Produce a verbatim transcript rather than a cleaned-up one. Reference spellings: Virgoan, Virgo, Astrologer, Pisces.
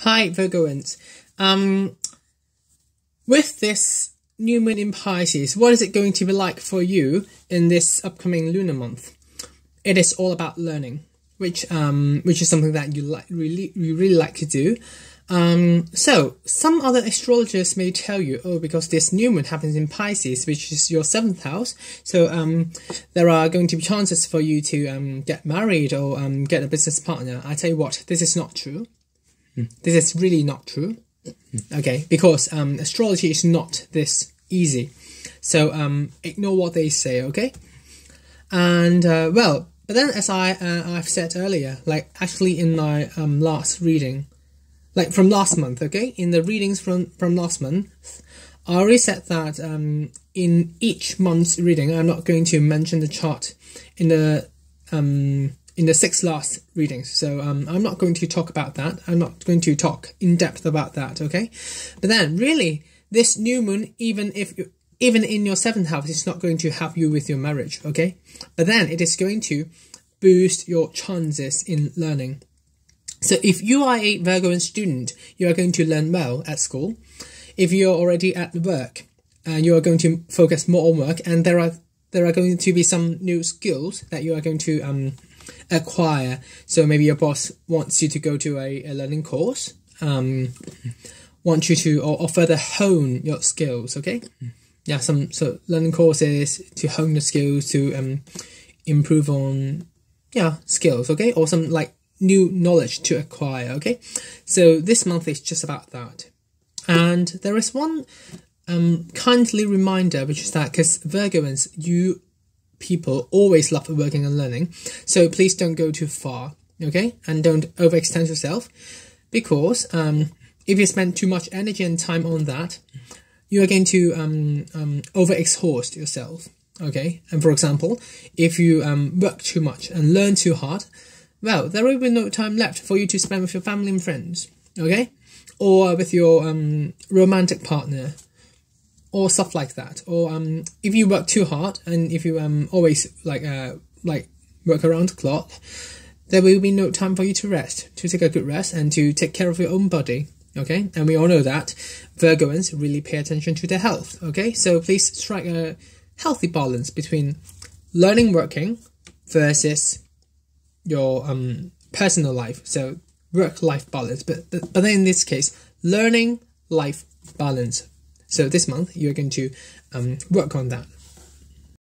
Hi, Virgoans. Um, with this new moon in Pisces, what is it going to be like for you in this upcoming lunar month? It is all about learning, which um, which is something that you like, really, you really like to do. Um, so some other astrologers may tell you, oh, because this new moon happens in Pisces, which is your seventh house, so um, there are going to be chances for you to um, get married or um, get a business partner. I tell you what, this is not true. Mm. This is really not true. Mm. Okay, because um, astrology is not this easy. So um, ignore what they say, okay? And uh, well, but then as I uh, I've said earlier, like actually in my um, last reading. Like from last month, okay? In the readings from, from last month, I already said that um, in each month's reading, I'm not going to mention the chart in the um, in the six last readings. So um, I'm not going to talk about that. I'm not going to talk in depth about that, okay? But then, really, this new moon, even if you, even in your seventh house, it's not going to help you with your marriage, okay? But then it is going to boost your chances in learning. So if you are a Virgoan student, you are going to learn well at school. If you're already at work, and uh, you are going to focus more on work, and there are there are going to be some new skills that you are going to um, acquire. So maybe your boss wants you to go to a, a learning course, um, wants you to or, or further hone your skills, okay? Yeah, some so learning courses to hone the skills, to um, improve on, yeah, skills, okay? Or some like new knowledge to acquire, okay? So this month is just about that. And there is one um, kindly reminder, which is that because Virgoans, you people always love working and learning, so please don't go too far, okay? And don't overextend yourself, because um, if you spend too much energy and time on that, you are going to um, um, over-exhaust yourself, okay? And for example, if you um, work too much and learn too hard, well, there will be no time left for you to spend with your family and friends, okay? Or with your um, romantic partner, or stuff like that. Or um, if you work too hard, and if you um, always like uh, like work around the clock, there will be no time for you to rest, to take a good rest, and to take care of your own body, okay? And we all know that Virgoans really pay attention to their health, okay? So please strike a healthy balance between learning, working, versus your um personal life, so work-life balance. But but then in this case, learning-life balance. So this month you're going to um work on that.